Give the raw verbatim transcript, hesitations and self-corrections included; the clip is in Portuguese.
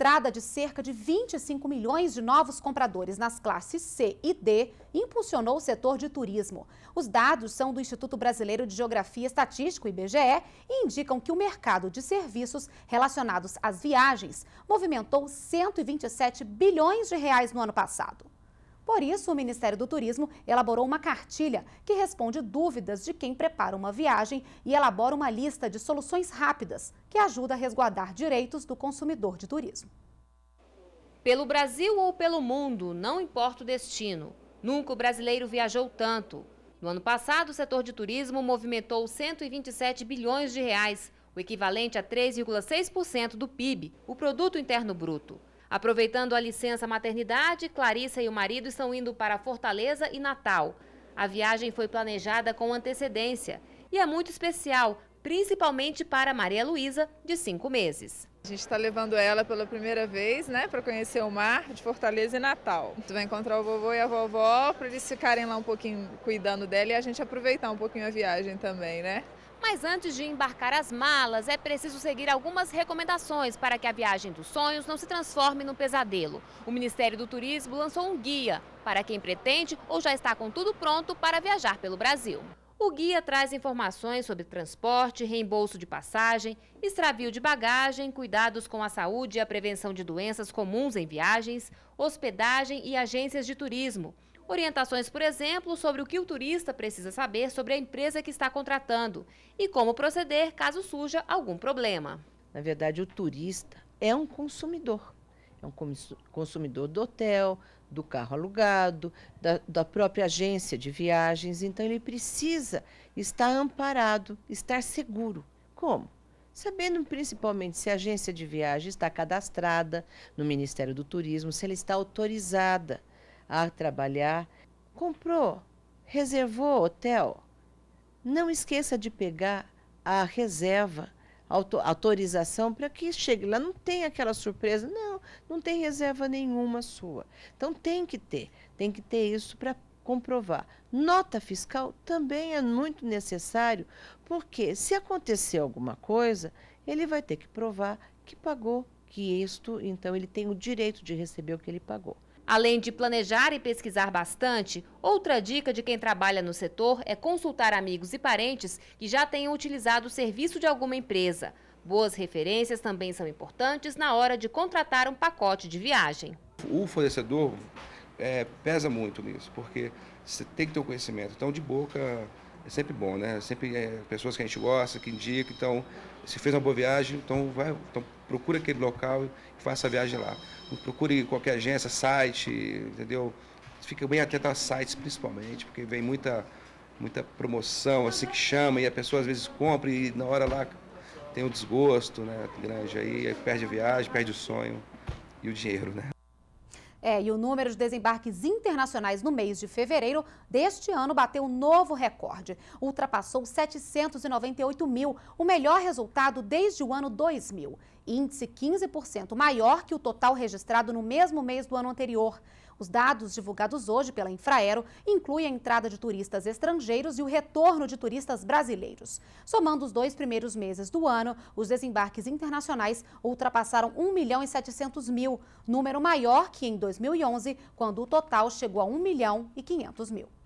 entrada de cerca de vinte e cinco milhões de novos compradores nas classes C e D impulsionou o setor de turismo. Os dados são do Instituto Brasileiro de Geografia e Estatística, I B G E, e indicam que o mercado de serviços relacionados às viagens movimentou cento e vinte e sete bilhões de reais no ano passado. Por isso, o Ministério do Turismo elaborou uma cartilha que responde dúvidas de quem prepara uma viagem e elabora uma lista de soluções rápidas que ajuda a resguardar direitos do consumidor de turismo. Pelo Brasil ou pelo mundo, não importa o destino. Nunca o brasileiro viajou tanto. No ano passado, o setor de turismo movimentou cento e vinte e sete bilhões de reais, o equivalente a três vírgula seis por cento do P I B, o Produto Interno Bruto. Aproveitando a licença maternidade, Clarissa e o marido estão indo para Fortaleza e Natal. A viagem foi planejada com antecedência e é muito especial, principalmente para Maria Luísa, de cinco meses. A gente está levando ela pela primeira vez, né, para conhecer o mar de Fortaleza e Natal. Tu vai encontrar o vovô e a vovó para eles ficarem lá um pouquinho cuidando dela e a gente aproveitar um pouquinho a viagem também, né? Mas antes de embarcar as malas, é preciso seguir algumas recomendações para que a viagem dos sonhos não se transforme num pesadelo. O Ministério do Turismo lançou um guia para quem pretende ou já está com tudo pronto para viajar pelo Brasil. O guia traz informações sobre transporte, reembolso de passagem, extravio de bagagem, cuidados com a saúde e a prevenção de doenças comuns em viagens, hospedagem e agências de turismo. Orientações, por exemplo, sobre o que o turista precisa saber sobre a empresa que está contratando e como proceder caso surja algum problema. Na verdade, o turista é um consumidor. É um consumidor do hotel, do carro alugado, da, da própria agência de viagens. Então, ele precisa estar amparado, estar seguro. Como? Sabendo principalmente se a agência de viagem está cadastrada no Ministério do Turismo, se ela está autorizada a trabalhar, comprou, reservou hotel, não esqueça de pegar a reserva, a autorização, para que chegue lá, não tem aquela surpresa, não, não tem reserva nenhuma sua. Então tem que ter, tem que ter isso para comprovar. Nota fiscal também é muito necessário, porque se acontecer alguma coisa, ele vai ter que provar que pagou, que isto, então ele tem o direito de receber o que ele pagou. Além de planejar e pesquisar bastante, outra dica de quem trabalha no setor é consultar amigos e parentes que já tenham utilizado o serviço de alguma empresa. Boas referências também são importantes na hora de contratar um pacote de viagem. O fornecedor é, pesa muito nisso, porque você tem que ter o conhecimento. Então, de boca é sempre bom, né? Sempre é pessoas que a gente gosta, que indicam. Então, se fez uma boa viagem, então vai... Então, procura aquele local e faça a viagem lá. Procure qualquer agência, site, entendeu? Fique bem atento a sites, principalmente, porque vem muita, muita promoção, assim que chama, e a pessoa às vezes compra e na hora lá tem um desgosto, né, grande, aí perde a viagem, perde o sonho e o dinheiro, né? É, e o número de desembarques internacionais no mês de fevereiro deste ano bateu um novo recorde. Ultrapassou setecentos e noventa e oito mil, o melhor resultado desde o ano dois mil. Índice quinze por cento maior que o total registrado no mesmo mês do ano anterior. Os dados divulgados hoje pela Infraero incluem a entrada de turistas estrangeiros e o retorno de turistas brasileiros. Somando os dois primeiros meses do ano, os desembarques internacionais ultrapassaram um milhão e setecentos mil, número maior que em dois mil e onze, quando o total chegou a um milhão e quinhentos mil.